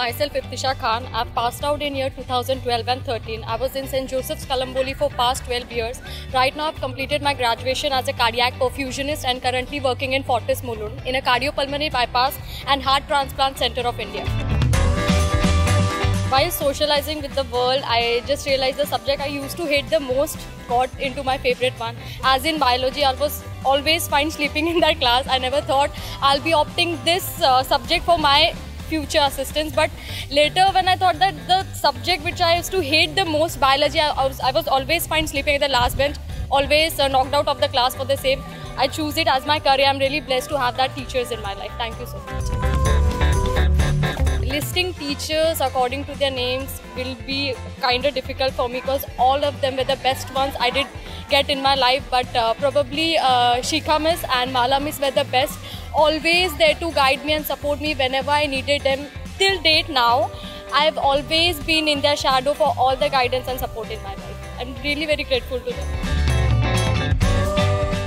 Myself, Ibtisha Khan. I've passed out in year 2012 and 13. I was in St. Joseph's Kalamboli for past 12 years. Right now, I've completed my graduation as a cardiac perfusionist and currently working in Fortis Mulund in a cardiopulmonary bypass and heart transplant center of India. While socializing with the world, I just realized the subject I used to hate the most got into my favorite one. As in biology, I was always fine sleeping in that class. I never thought I'll be opting this subject for my future assistance, but later when I thought that the subject which I used to hate the most, biology, I was always fine sleeping at the last bench, always knocked out of the class for the same. I choose it as my career. I'm really blessed to have that teachers in my life. Thank you so much. Listing teachers according to their names will be kind of difficult for me because all of them were the best ones I did get in my life, but probably Shikha Miss and Mala Miss were the best. Always there to guide me and support me whenever I needed them. Till date now, I've always been in their shadow for all the guidance and support in my life. I'm really very grateful to them.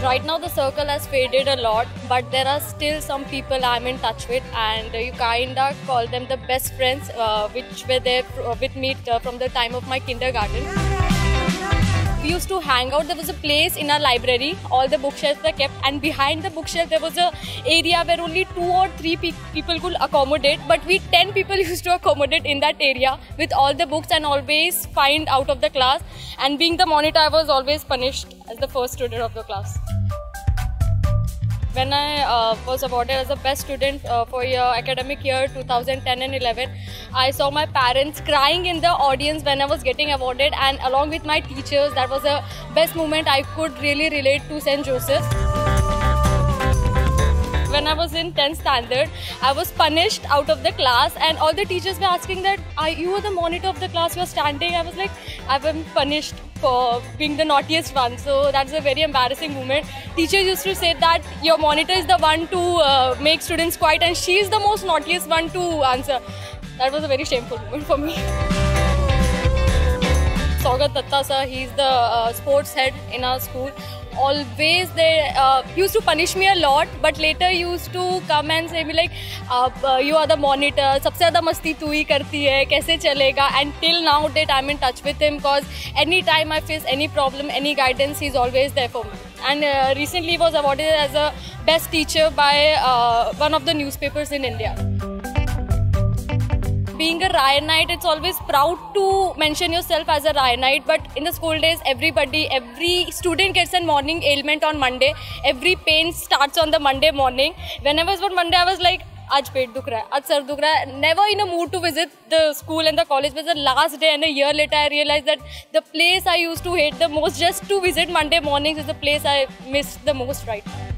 Right now the circle has faded a lot, but there are still some people I'm in touch with, and you kinda call them the best friends which were there with me from the time of my kindergarten. We used to hang out. There was a place in our library, all the bookshelves were kept, and behind the bookshelf there was an area where only 2 or 3 people could accommodate, but we 10 people used to accommodate in that area with all the books and always find out of the class, and being the monitor I was always punished as the first student of the class. When I was awarded as the best student for academic year 2010 and 11, I saw my parents crying in the audience when I was getting awarded, and along with my teachers, that was the best moment I could really relate to St. Joseph's. When I was in 10th standard, I was punished out of the class, and all the teachers were asking that, you were the monitor of the class, you were standing. I was like, I've been punished for being the naughtiest one, so that's a very embarrassing moment. Teachers used to say that your monitor is the one to make students quiet and she is the most naughtiest one to answer. That was a very shameful moment for me. Saugat Tatta sir, he's the sports head in our school. Always they used to punish me a lot, but later used to come and say me like, you are the monitor, sabse zyada masti tu hi karti hai, kaise chalega, and till now that I'm in touch with him, cause any time I face any problem, any guidance, he's always there for me. And recently was awarded as a best teacher by one of the newspapers in India. Being a Ryanite, it's always proud to mention yourself as a Ryanite, but in the school days, every student gets a morning ailment on Monday. Every pain starts on the Monday morning. Whenever it was Monday, I was like, aaj pet dukh raha hai, aaj sar dukh raha hai. Never in a mood to visit the school and the college, but the last day and a year later, I realized that the place I used to hate the most just to visit Monday mornings is the place I miss the most right now.